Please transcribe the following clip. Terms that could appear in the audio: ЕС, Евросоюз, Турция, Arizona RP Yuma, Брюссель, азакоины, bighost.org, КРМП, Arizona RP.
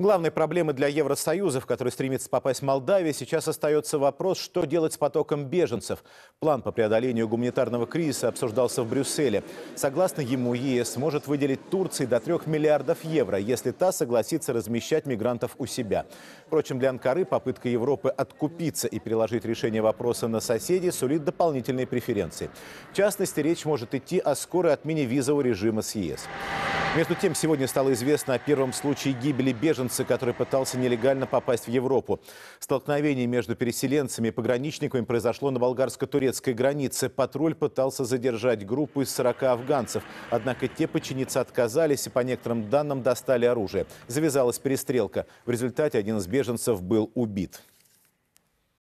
Главной проблемой для Евросоюза, в которую стремится попасть Молдавия, сейчас остается вопрос, что делать с потоком беженцев. План по преодолению гуманитарного кризиса обсуждался в Брюсселе. Согласно ему, ЕС может выделить Турции до 3 миллиардов евро, если та согласится размещать мигрантов у себя. Впрочем, для Анкары попытка Европы откупиться и переложить решение вопроса на соседей сулит дополнительные преференции. В частности, речь может идти о скорой отмене визового режима с ЕС. Между тем, сегодня стало известно о первом случае гибели беженца, который пытался нелегально попасть в Европу. Столкновение между переселенцами и пограничниками произошло на болгарско-турецкой границе. Патруль пытался задержать группу из 40 афганцев. Однако те подчиниться отказались и, по некоторым данным, достали оружие. Завязалась перестрелка. В результате один из беженцев был убит.